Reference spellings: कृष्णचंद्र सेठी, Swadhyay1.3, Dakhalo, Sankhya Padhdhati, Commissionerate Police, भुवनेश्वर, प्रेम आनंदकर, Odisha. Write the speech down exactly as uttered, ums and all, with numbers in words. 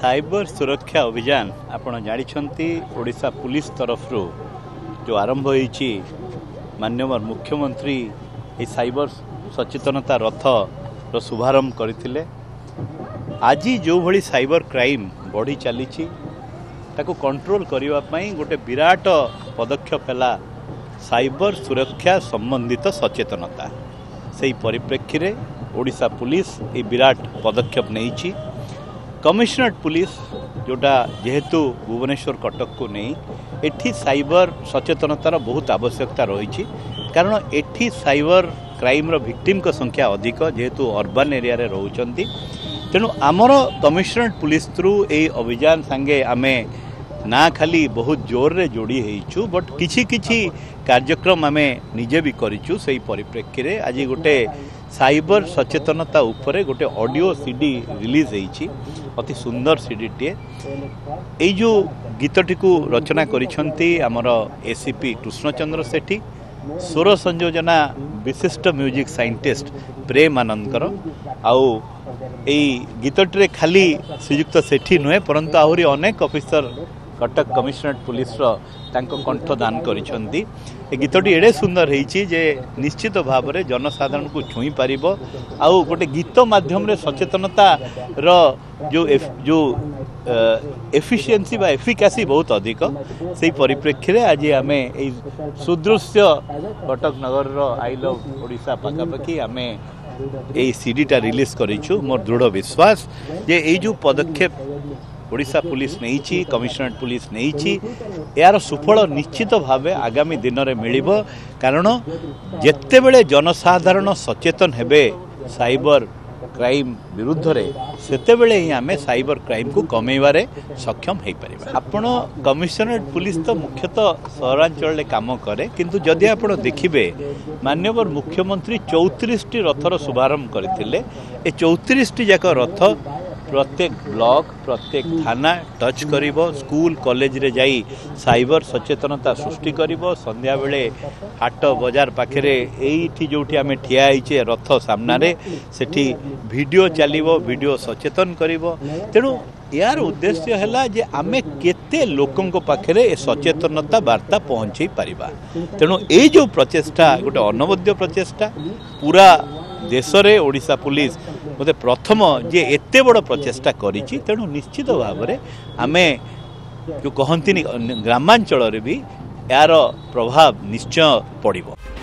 Cyber सुरक्षा अभियान आपण जानिछंती ओडिशा पुलिस तरफ रो जो आरंभ होईची माननीय मुख्यमंत्री ए साइबर सचेतनता रथ रो शुभारंभ करथिले। आज जो भली साइबर क्राइम बढ़ी चली ताको कंट्रोल करिवा पई गोटे विराट पदक्षेप है साइबर सुरक्षा संबंधित सचेतनता। से परिप्रेक्षी रे ओडिशा पुलिस ये विराट पदक्षेप नहीं। कमिश्नरेट पुलिस जोटा जेहेतु भुवनेश्वर कटक को नहीं एठी साइबर सचेतनतार बहुत आवश्यकता रही, कारण एठी साइबर क्राइम रो विक्टिम को संख्या अधिक जेहेतु अर्बन एरिया रे रहउचंती। तेणु आमर कमिश्नरेट पुलिस थ्रू ए अभियान संगे आमे ना खाली बहुत जोर रे जोड़ी होइचु बट किछि किछि कार्यक्रम आमे निजे भी करिचु। सेही परिप्रेक्षी रे आज गोटे साइबर सचेतनता उपरे गोटे ऑडियो सीडी रिलीज होइचि, अति सुंदर सीडी टे। एई जो गीतटी को रचना करिसंती हमर एसीपी कृष्णचंद्र सेठी, स्वर संयोजना विशिष्ट म्यूजिक साइंटिस्ट प्रेम आनंदकर। आउ एई गीतटी खाली श्रीयुक्त सेठी नुहे परंतु आहुरी अनेक ऑफिसर कटक कमिश्नरेट पुलिस कंठ दान करिसंती। ए गीतटी एडे सुंदर होईची जे निश्चित भाव में जनसाधारण को छुई पारिबो। आउ गोटे गीत माध्यम रे सचेतनता रो जो एफ, जो एफिशिएंसी बा एफिकासी बहुत अधिक। से परिप्रेक्षी रे आज आम ए सुदृश्य कटक नगर रो आई लव ओडिशा पाखापाखी आम ए सीडीटा रिलीज करिछु। मोर दृढ़ विश्वास जे ए जो पदक्षेप ओडिशा पुलिस नहीं, कमिश्नरेट पुलिस नहीं, यार सुफल निश्चित भाव आगामी दिन में मिलिबो। कारण जेते बेले जनसाधारण सचेतन हेबे साइबर क्राइम विरुद्ध रे सेते बेले ही आमे साइबर क्राइम को कमेबारे सक्षम हो पारिबा। आपण कमिश्नरेट पुलिस तो मुख्यतः सहरांचल रे काम करे, किंतु जदि आपण देखिबे माननीय मुख्यमंत्री चौंतीस टी रथर शुभारंभ करथिले। ए चौंतीस टी जाक रथ प्रत्येक ब्लॉक प्रत्येक थाना टच करिबो, स्कूल कॉलेज रे जाई साइबर सचेतनता सृष्टि करिबो। संध्या बेले हाट बाजार पाखरे एठी जोठी आमे ठिया आइचे रथ सामना रे सेठी वीडियो चलिबो, वीडियो सचेतन करिबो। तेनु यार उद्देश्य है जे आमे केते लोकन को पाखरे ए सचेतनता वार्ता पहुँचे पारिबा। तेनु ए जो प्रचेष्टा गोटे अनवद्य प्रचेष्टा पूरा देश रे ओडिशा पुलिस बोले प्रथम जे एते बड़ प्रचेष्टा करिछि। तेणु निश्चित भाव में आमे जो कहती ग्रामांचल भी यार प्रभाव निश्चय पड़िबो।